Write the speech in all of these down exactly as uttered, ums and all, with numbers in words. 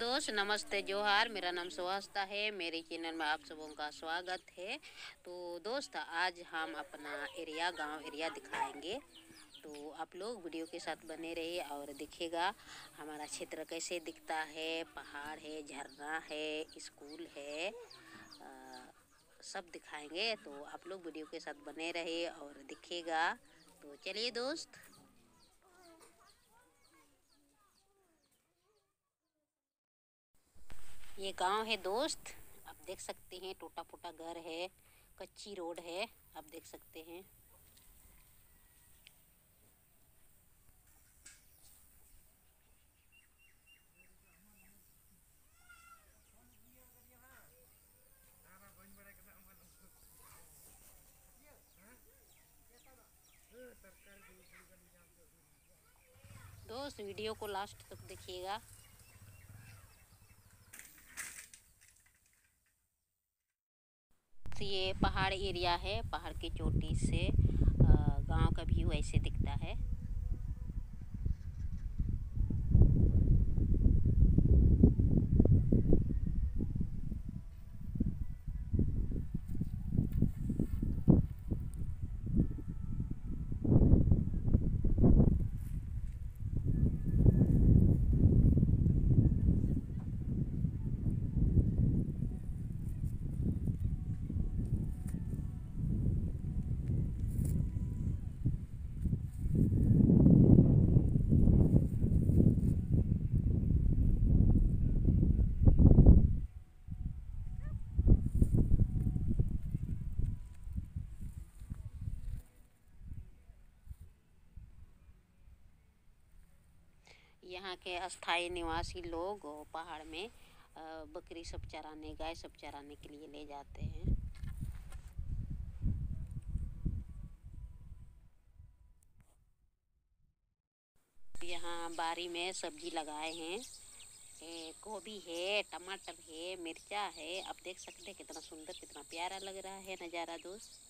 दोस्त नमस्ते जोहार। मेरा नाम सोहा हंसदाक है। मेरे चैनल में आप सबों का स्वागत है। तो दोस्त आज हम अपना एरिया गांव एरिया दिखाएंगे, तो आप लोग वीडियो के साथ बने रहिए और देखिएगा हमारा क्षेत्र कैसे दिखता है। पहाड़ है, झरना है, स्कूल है, आ, सब दिखाएंगे। तो आप लोग वीडियो के साथ बने रहिए और देखिएगा। तो चलिए दोस्त। ये गांव है दोस्त, आप देख सकते हैं। टूटा फूटा घर है, कच्ची रोड है, आप देख सकते हैं। दोस्त वीडियो को लास्ट तक देखिएगा। ये पहाड़ एरिया है, पहाड़ की चोटी से गांव का व्यू ऐसे दिखता है। यहाँ के अस्थायी निवासी लोग पहाड़ में बकरी सब चराने, गाय सब चराने के लिए ले जाते हैं। यहाँ बारी में सब्जी लगाए हैं, गोभी है, टमाटर है, मिर्चा है। आप देख सकते हैं कितना सुंदर, कितना प्यारा लग रहा है नज़ारा दोस्त।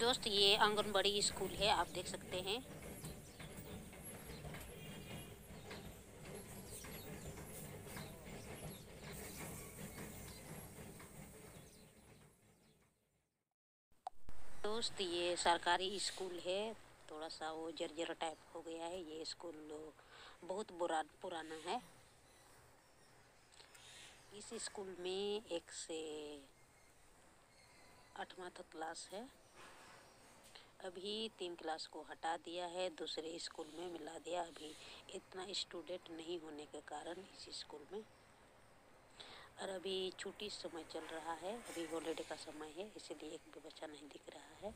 दोस्त ये आंगनबाड़ी स्कूल है, आप देख सकते हैं। दोस्त ये सरकारी स्कूल है, थोड़ा सा वो जर्जर टाइप हो गया है। ये स्कूल बहुत बुरा पुराना है। इस स्कूल में एक से आठवां तक क्लास है। अभी तीन क्लास को हटा दिया है, दूसरे स्कूल में मिला दिया। अभी इतना स्टूडेंट नहीं होने के कारण इस स्कूल में, और अभी छुट्टी समय चल रहा है, अभी हॉलीडे का समय है, इसलिए एक भी बच्चा नहीं दिख रहा है।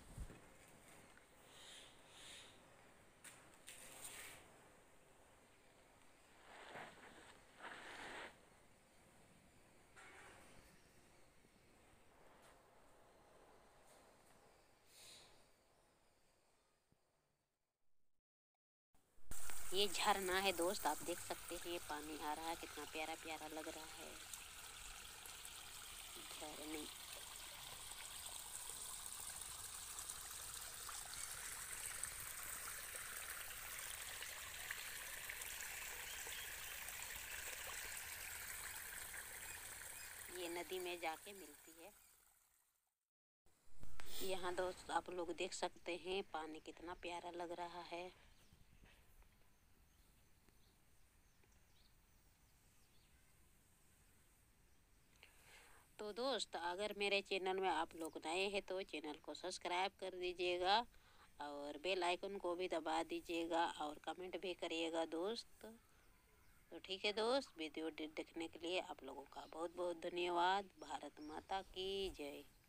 ये झरना है दोस्त, आप देख सकते हैं पानी आ रहा है, कितना प्यारा प्यारा लग रहा है झरने। ये नदी में जाके मिलती है। यहाँ दोस्त आप लोग देख सकते हैं पानी कितना प्यारा लग रहा है। तो दोस्त अगर मेरे चैनल में आप लोग नए हैं तो चैनल को सब्सक्राइब कर दीजिएगा और बेल आइकन को भी दबा दीजिएगा और कमेंट भी करिएगा दोस्त। तो ठीक है दोस्त, वीडियो देखने के लिए आप लोगों का बहुत बहुत धन्यवाद। भारत माता की जय।